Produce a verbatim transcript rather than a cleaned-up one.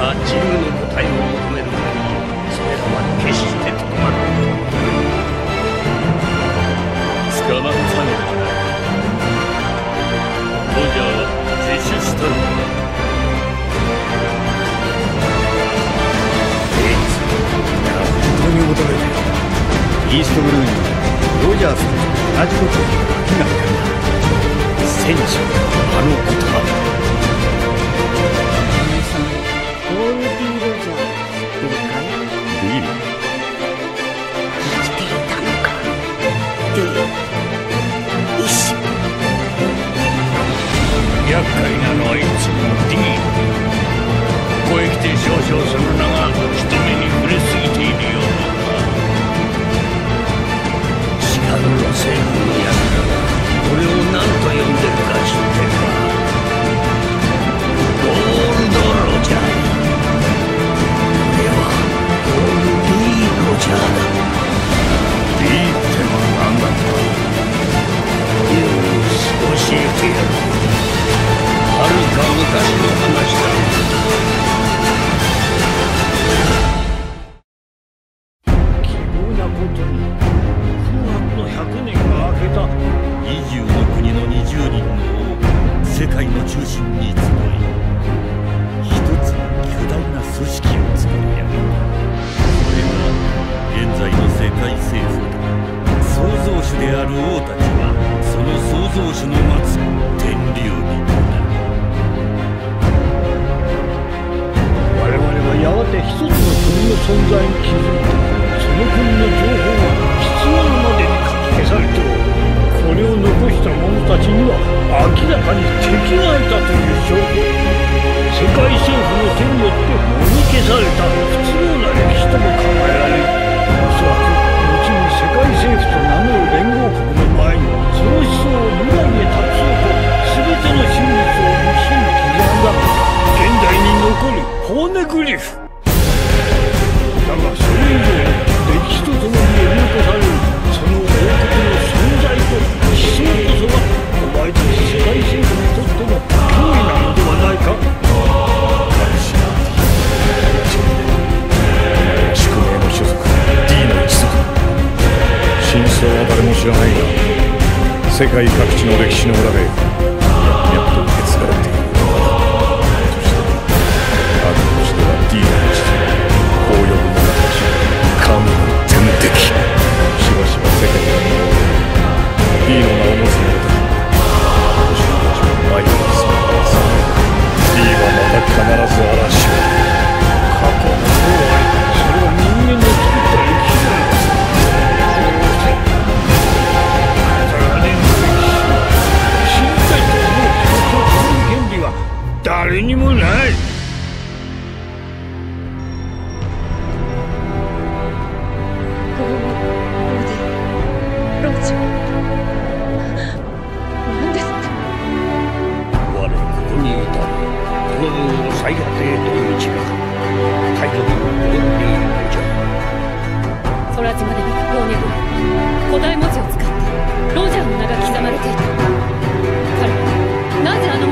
が自由に答えを求める限り、それらは決して止まること。捕まったのだ。ロジャーは自首したのだ。エイツなら本当に求めて、イーストブルーにロジャーさんと同じことを言うわけがない。 戦場のあの言葉。ゴールディーロジャー、いるかい？いいの？生きていたのか、ディー。一瞬。厄介なのは一つのディー。声来て少々するのが人目に触れすぎているようだ。違う路線のやつら。 俺を何と呼んでるか知ってるか。ゴールドロジャー。俺はゴールディーロジャーだ。ディーってのは何だった？よし、教えてやる。はるか昔の話だ。希望なことに空白のひゃくねんが明けた。 にじゅうの国のにじゅうにんの王、世界の中心に集い、一つの巨大な組織を作り上げた。それが現在の世界政府だ。創造主である王たちはその創造主の末天竜人だ。我々はやがて一つの国の存在に気づいた。その国の情報は必要までに書き消されておる。 これを残した者たちには明らかに敵がいたという証拠。世界政府の手によってもみ消された不都合な歴史とも考えられる。おそらく後に世界政府と名乗る連合国の前にその思想を未来へ託そうと全ての真実を無視に刻んだ現代に残るホーネグリフだが、それ以上歴史とともに呼び起こされる。 知らないが、世界各地の歴史の裏で脈々と受け継がれている。そしてあるとしては D の父公用の形神の天敵。しばしば世界が D の名を持つようだ。私たちは前を進めます。D はまた必ず嵐を。過去の将来、それは人間の作った歴史。 誰にもない。何ですか。我ここに至るこの分を最悪へと導くタイトル「ゴールディー・ロジャー」。空島で見たゴーネグリフ、古代文字を使ってロジャーの名が刻まれていた。彼はなぜあの